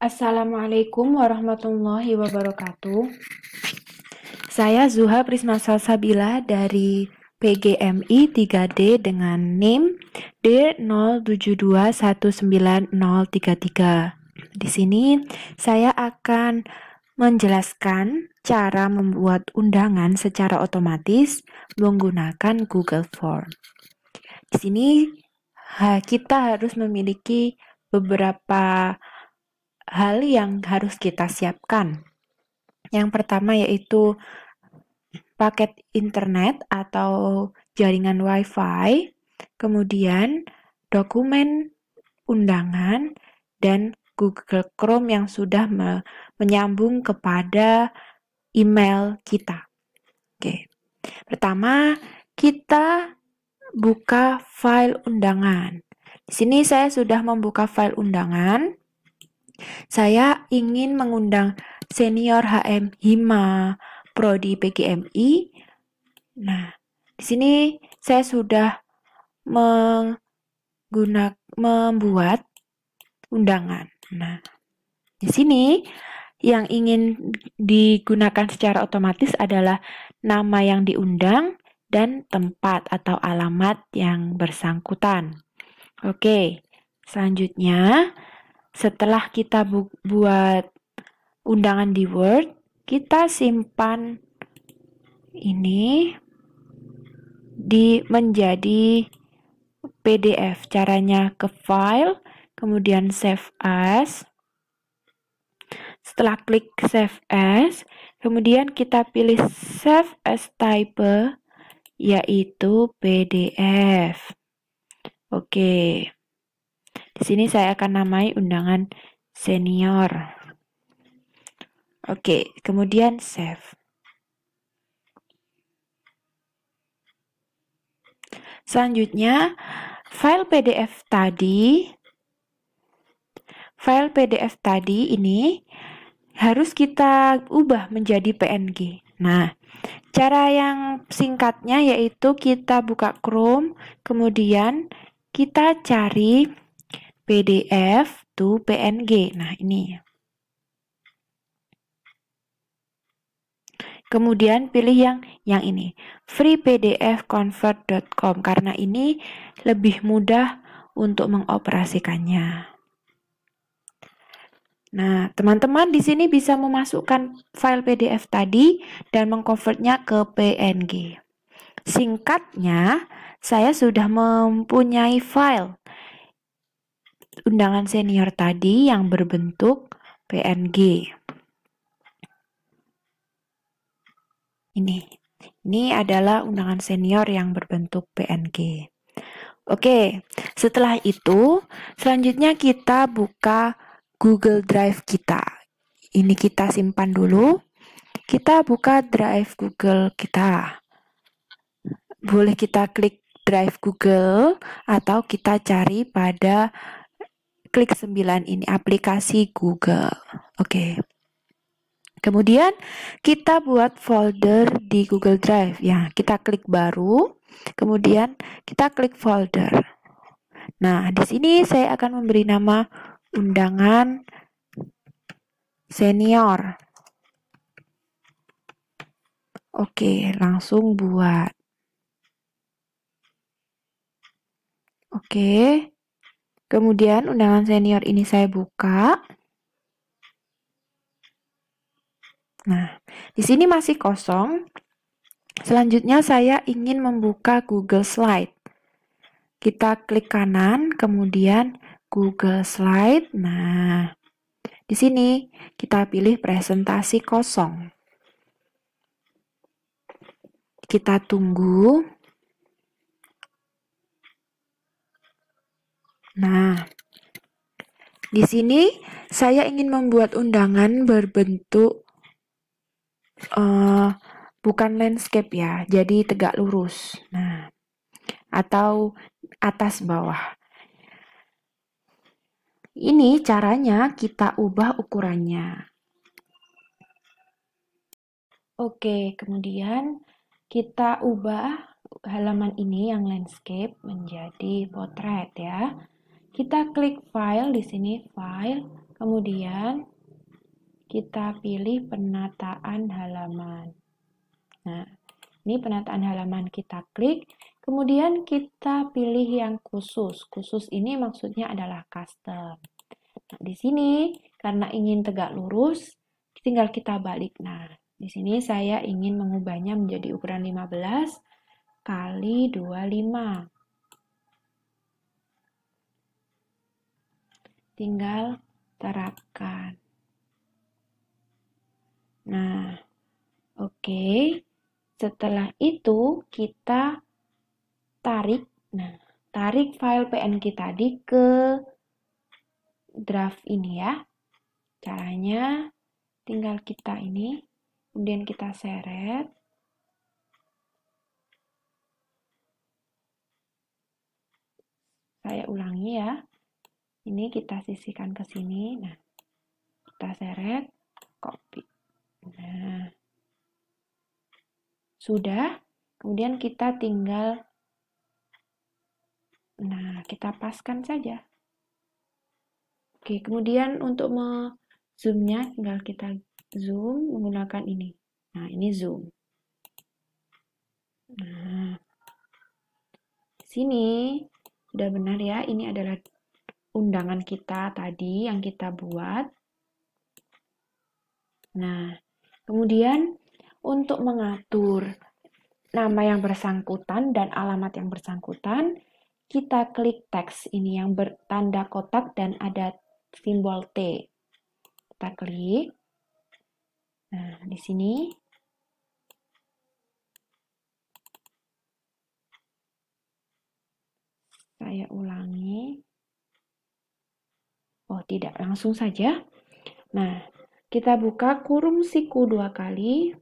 Assalamualaikum warahmatullahi wabarakatuh. Saya Zuha Prisma Salsabila dari PGMI 3D dengan NIM D072190033. Di sini saya akan menjelaskan cara membuat undangan secara otomatis menggunakan Google Form. Di sini kita harus memiliki beberapa hal yang harus kita siapkan. Yang pertama yaitu paket internet atau jaringan Wi-Fi, kemudian dokumen undangan, dan Google Chrome yang sudah menyambung kepada email kita. Oke. Pertama, kita buka file undangan. Di sini saya sudah membuka file undangan. Saya ingin mengundang senior HM Hima Prodi PGMI. Nah, di sini saya sudah membuat undangan. Nah, di sini yang ingin digunakan secara otomatis adalah nama yang diundang dan tempat atau alamat yang bersangkutan. Oke, selanjutnya setelah kita buat undangan di Word, kita simpan ini menjadi PDF. Caranya ke file, kemudian save as. Setelah klik save as, kemudian kita pilih save as type, yaitu PDF. Oke. Di sini saya akan namai undangan senior. Oke, kemudian save. Selanjutnya, file PDF tadi ini harus kita ubah menjadi PNG. Nah, cara yang singkatnya yaitu kita buka Chrome, kemudian kita cari PDF to PNG. Nah, ini. Kemudian pilih yang ini, freepdfconvert.com, karena ini lebih mudah untuk mengoperasikannya. Nah, teman-teman di sini bisa memasukkan file PDF tadi dan mengkonvertnya ke PNG. Singkatnya, saya sudah mempunyai file undangan senior tadi yang berbentuk PNG. Ini adalah undangan senior yang berbentuk PNG. Oke, setelah itu selanjutnya kita buka Google Drive kita. Ini kita simpan dulu. Kita buka Drive Google kita. Boleh kita klik Drive Google atau kita cari pada klik 9 ini, aplikasi Google. Oke. Kemudian kita buat folder di Google Drive. Ya, kita klik baru, kemudian kita klik folder. Nah, di sini saya akan memberi nama undangan senior. Oke, langsung buat. Oke. Kemudian undangan senior ini saya buka. Nah, di sini masih kosong. Selanjutnya saya ingin membuka Google Slide. Kita klik kanan, kemudian Google Slide. Nah, di sini kita pilih presentasi kosong. Kita tunggu. Nah, di sini saya ingin membuat undangan berbentuk bukan landscape ya, jadi tegak lurus. Nah, atau atas bawah. Ini caranya kita ubah ukurannya. Oke, kemudian kita ubah halaman ini yang landscape menjadi potret ya. Kita klik file di sini, file, Kemudian kita pilih penataan halaman. Nah, ini penataan halaman kita klik, kemudian kita pilih yang khusus. Khusus ini maksudnya adalah custom. Nah, di sini karena ingin tegak lurus, tinggal kita balik. Nah, di sini saya ingin mengubahnya menjadi ukuran 15 kali 25. Tinggal terapkan. Nah, oke. Setelah itu kita tarik. Nah, tarik file PNG tadi ke draft ini ya. Caranya tinggal kita ini, kemudian kita seret. Saya ulangi ya. Ini kita sisihkan ke sini. Nah, kita seret, copy. Nah, sudah, kemudian kita tinggal, nah, kita paskan saja. Oke, kemudian untuk zoomnya tinggal kita zoom menggunakan ini. Nah, ini zoom. Nah, sini sudah benar ya, ini adalah undangan kita tadi yang kita buat. Nah, kemudian untuk mengatur nama yang bersangkutan dan alamat yang bersangkutan, kita klik teks ini yang bertanda kotak dan ada simbol T. Kita klik. Nah, di sini. Saya ulangi. Oh, tidak, langsung saja. Nah, kita buka kurung siku 2 kali.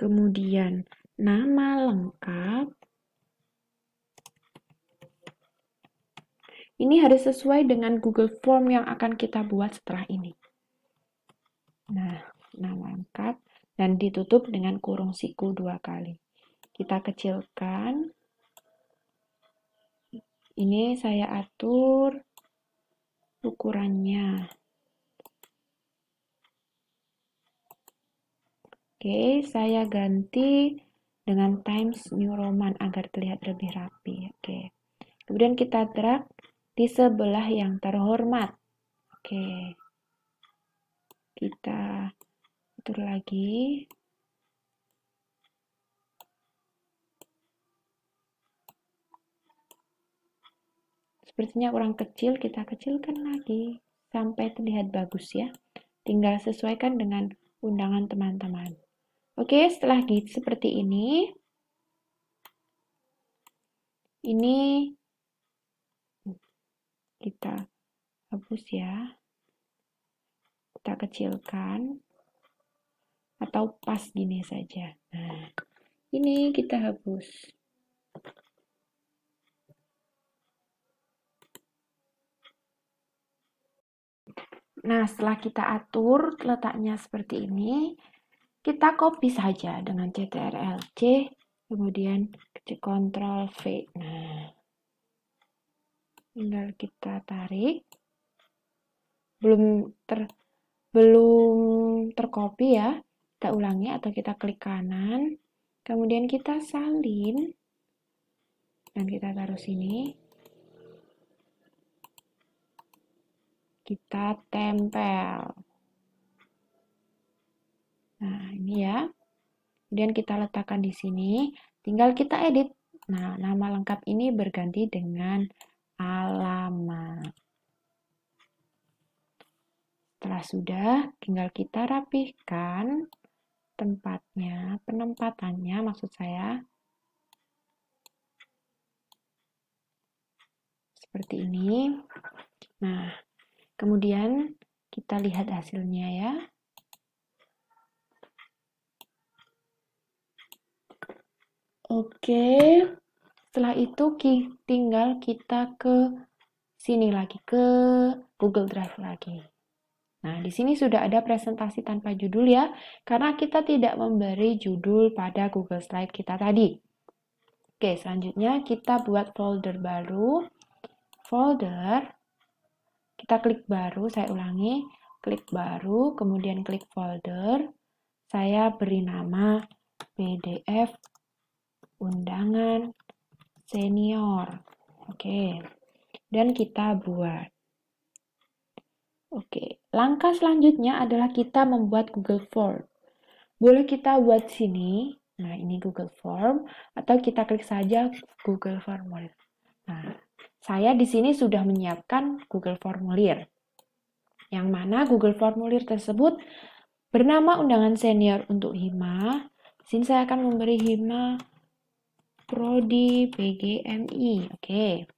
Kemudian nama lengkap. Ini harus sesuai dengan Google Form yang akan kita buat setelah ini. Nah, nama lengkap dan ditutup dengan kurung siku 2 kali. Kita kecilkan. Ini saya atur ukurannya. Oke, saya ganti dengan Times New Roman agar terlihat lebih rapi. Oke. Kemudian kita drag di sebelah yang terhormat. Oke. Kita atur lagi. Sepertinya kurang kecil, kita kecilkan lagi sampai terlihat bagus ya. Tinggal sesuaikan dengan undangan teman-teman. Oke, setelah gitu seperti ini kita hapus ya, kita kecilkan atau pas gini saja. Nah, ini kita hapus. Nah, setelah kita atur letaknya seperti ini, kita copy saja dengan CTRL-C, kemudian Ctrl-V. Nah, tinggal kita tarik. Belum tercopy ya, kita ulangi atau kita klik kanan, kemudian kita salin, dan kita taruh sini. Kita tempel. Nah, ini ya. Kemudian kita letakkan di sini, tinggal kita edit. Nah, nama lengkap ini berganti dengan alamat. Setelah sudah, tinggal kita rapihkan tempatnya, penempatannya maksud saya. Seperti ini. Nah, kemudian kita lihat hasilnya ya. Oke, setelah itu tinggal kita ke sini lagi, ke Google Drive lagi. Nah, di sini sudah ada presentasi tanpa judul ya, karena kita tidak memberi judul pada Google Slide kita tadi. Oke, selanjutnya kita buat folder baru. Folder Kita klik baru, saya ulangi, klik baru, kemudian klik folder. Saya beri nama PDF undangan senior. Oke. Dan kita buat. Oke, langkah selanjutnya adalah kita membuat Google Form. Boleh kita buat sini. Nah, ini Google Form atau kita klik saja Google Formulir. Nah, saya di sini sudah menyiapkan Google Formulir, yang mana Google Formulir tersebut bernama undangan senior untuk Hima. Sini saya akan memberi Hima Prodi PGMI. Oke.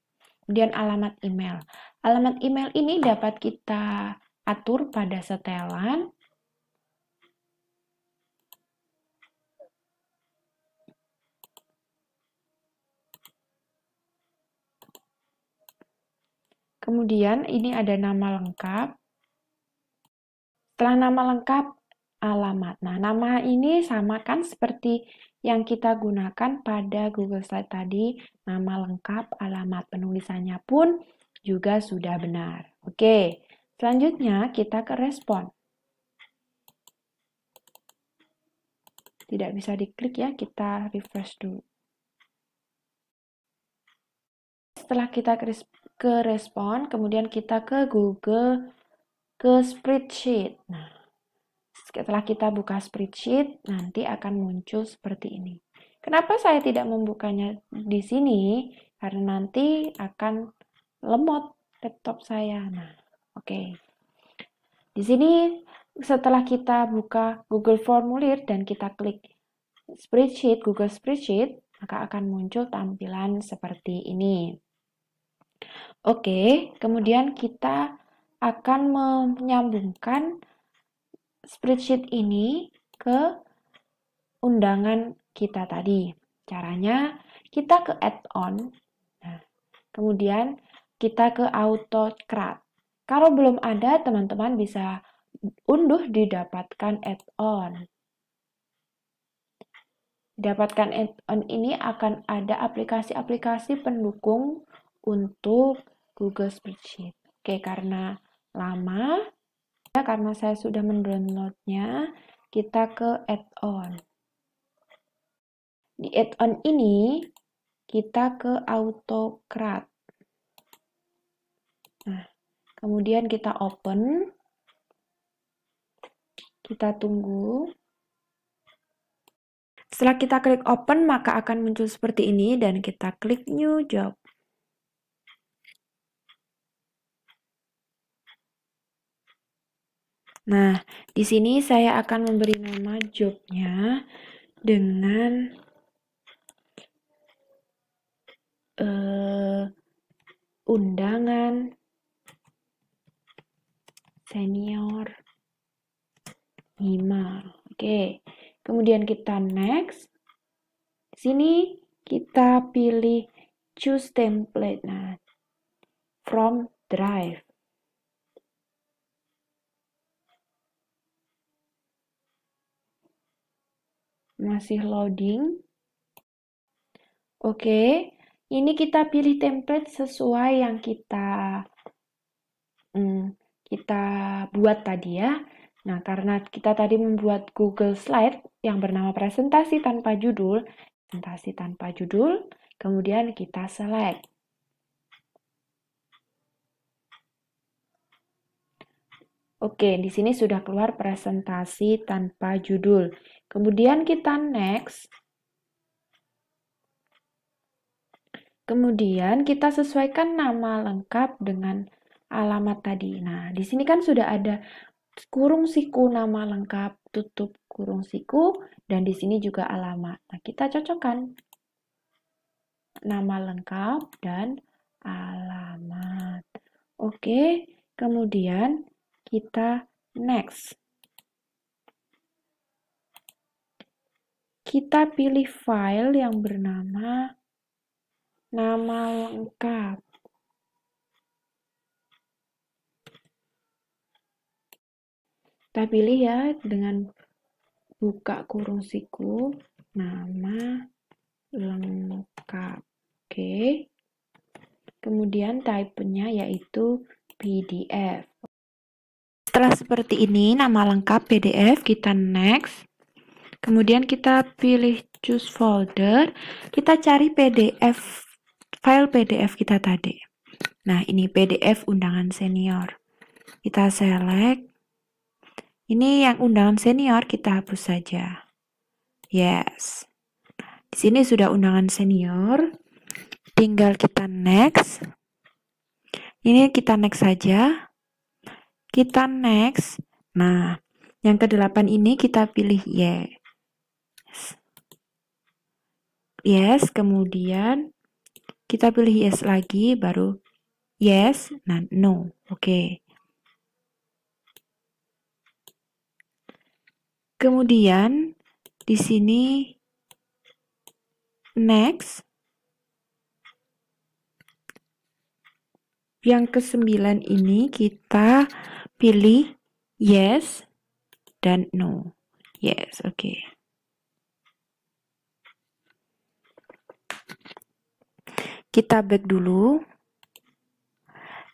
Kemudian alamat email. Alamat email ini dapat kita atur pada setelan. Kemudian ini ada nama lengkap. Setelah nama lengkap, alamat. Nah, nama ini sama kan seperti yang kita gunakan pada Google Slide tadi. Nama lengkap, alamat, penulisannya pun juga sudah benar. Oke, selanjutnya kita ke respon. Tidak bisa diklik ya, kita refresh dulu. Setelah kita ke respon, kemudian kita ke Google, ke spreadsheet. Nah, setelah kita buka spreadsheet, nanti akan muncul seperti ini. Kenapa saya tidak membukanya di sini? Karena nanti akan lemot laptop saya. Nah, oke. Di sini setelah kita buka Google Formulir dan kita klik spreadsheet, Google Spreadsheet, maka akan muncul tampilan seperti ini. Oke, kemudian kita akan menyambungkan spreadsheet ini ke undangan kita tadi. Caranya kita ke add-on, nah, kemudian kita ke Autocrat. Kalau belum ada, teman-teman bisa unduh didapatkan add-on. Dapatkan add-on ini akan ada aplikasi-aplikasi pendukung untuk Google Spreadsheet. Oke, karena lama ya, karena saya sudah mendownloadnya, kita ke add-on. Di add-on ini kita ke Autocrat. Nah, kemudian kita open. Kita tunggu. Setelah kita klik open, maka akan muncul seperti ini dan kita klik new job. Nah, di sini saya akan memberi nama jobnya dengan undangan senior Hima. Oke, kemudian kita next. Di sini kita pilih choose template, nah, from Drive. Masih loading. Oke, ini kita pilih template sesuai yang kita buat tadi ya. Nah, karena kita tadi membuat Google Slide yang bernama presentasi tanpa judul, kemudian kita select. Oke, di sini sudah keluar presentasi tanpa judul. Kemudian kita next. Kemudian kita sesuaikan nama lengkap dengan alamat tadi. Nah, di sini kan sudah ada kurung siku nama lengkap, tutup kurung siku, dan di sini juga alamat. Nah, kita cocokkan nama lengkap dan alamat. Oke, kemudian kita next. Kita pilih file yang bernama nama lengkap. Kita pilih ya dengan buka kurung siku nama lengkap. Oke. Kemudian type-nya yaitu PDF. Setelah seperti ini, nama lengkap PDF, kita next. Kemudian kita pilih choose folder, kita cari PDF, file PDF kita tadi. Nah, ini PDF undangan senior. Kita select. Ini yang undangan senior kita hapus saja. Yes. Di sini sudah undangan senior. Tinggal kita next. Ini kita next saja. Kita next. Nah, yang ke-8 ini kita pilih yes. Yes, kemudian kita pilih yes lagi, baru yes, nah no. Oke. Kemudian di sini next. Yang ke-9 ini kita pilih yes dan no. Yes, oke. Kita back dulu.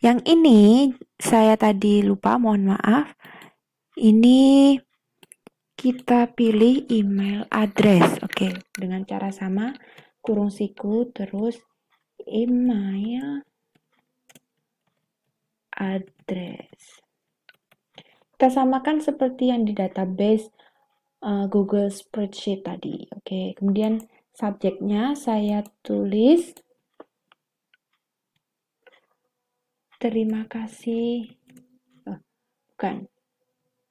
Yang ini saya tadi lupa, mohon maaf. Ini kita pilih email address. Oke, dengan cara sama, kurung siku terus email address. Kita samakan seperti yang di database Google Spreadsheet tadi. Oke, kemudian subjeknya saya tulis terima kasih, bukan,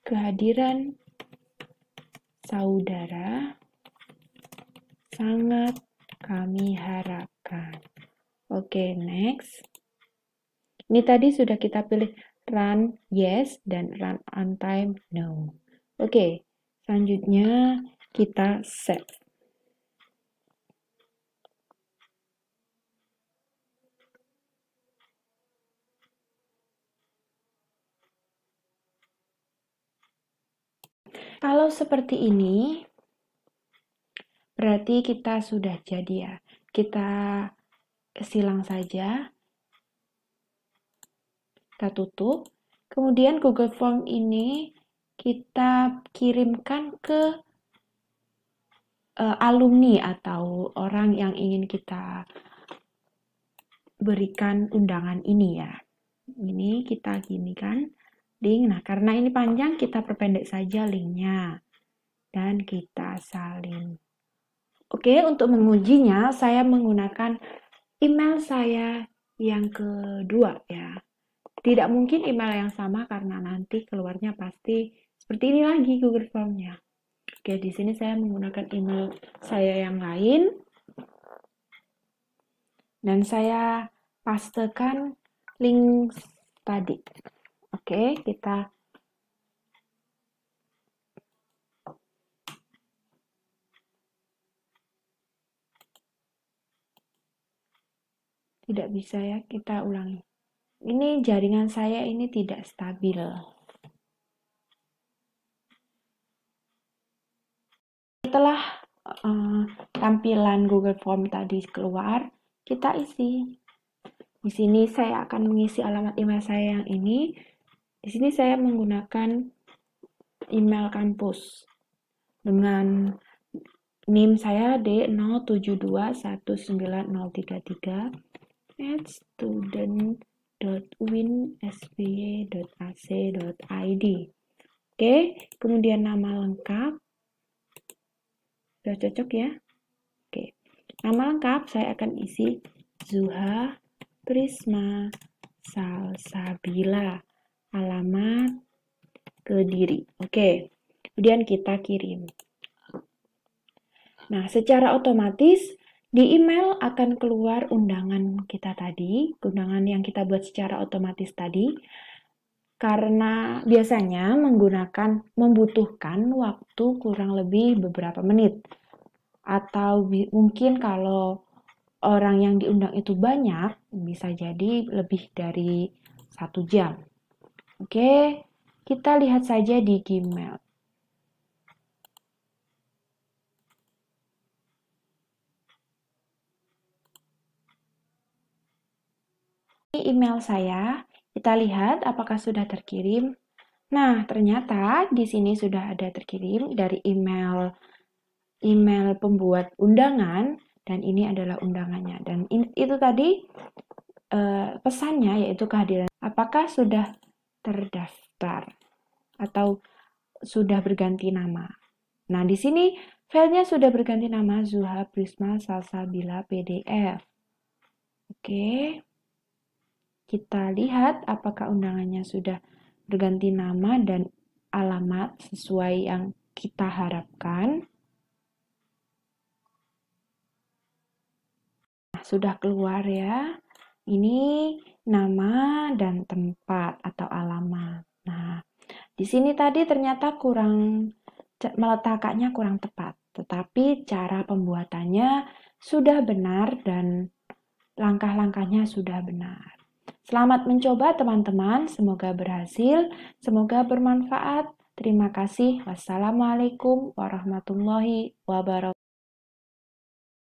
kehadiran saudara sangat kami harapkan. Oke, next. Ini tadi sudah kita pilih run yes dan run on time no. Oke, selanjutnya kita save. Kalau seperti ini, berarti kita sudah jadi ya. Kita silang saja. Kita tutup. Kemudian Google Form ini kita kirimkan ke alumni atau orang yang ingin kita berikan undangan ini ya. Ini kita ginikan. Link. Nah, karena ini panjang, kita perpendek saja linknya dan kita salin. Oke, untuk mengujinya saya menggunakan email saya yang kedua ya. Tidak mungkin email yang sama karena nanti keluarnya pasti seperti ini lagi Google Form-nya. Oke, di sini saya menggunakan email saya yang lain dan saya pastekan link tadi. Oke, kita tidak bisa ya, kita ulangi. Ini jaringan saya ini tidak stabil. Setelah tampilan Google Form tadi keluar, kita isi. Di sini saya akan mengisi alamat email saya yang ini. Di sini saya menggunakan email kampus dengan NIM saya D07219033 @student.winsby.ac.id. Oke, kemudian nama lengkap. Sudah cocok ya? Oke. Nama lengkap saya akan isi Zuha Prisma Salsabila. Alamat Kediri. Oke, kemudian kita kirim. Nah, secara otomatis di email akan keluar undangan kita tadi, undangan yang kita buat secara otomatis tadi, karena biasanya membutuhkan waktu kurang lebih beberapa menit. Atau mungkin kalau orang yang diundang itu banyak, bisa jadi lebih dari 1 jam. Oke, kita lihat saja di Gmail. Ini email saya Kita lihat apakah sudah terkirim. Nah, ternyata di sini sudah ada terkirim dari email pembuat undangan, dan ini adalah undangannya. Dan itu tadi pesannya, yaitu kehadiran. Apakah sudah terdaftar atau sudah berganti nama? Nah, di sini filenya sudah berganti nama Zuha Prisma Salsabila PDF. Oke. Kita lihat apakah undangannya sudah berganti nama dan alamat sesuai yang kita harapkan. Nah, sudah keluar ya. Ini nama dan tempat atau alamat. Nah, di sini tadi ternyata kurang, meletakkannya kurang tepat. Tetapi cara pembuatannya sudah benar dan langkah-langkahnya sudah benar. Selamat mencoba teman-teman, semoga berhasil, semoga bermanfaat. Terima kasih. Wassalamualaikum warahmatullahi wabarakatuh.